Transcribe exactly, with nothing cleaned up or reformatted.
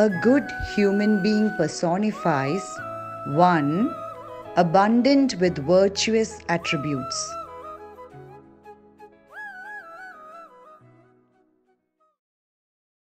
A good human being personifies one. Abundant with virtuous attributes.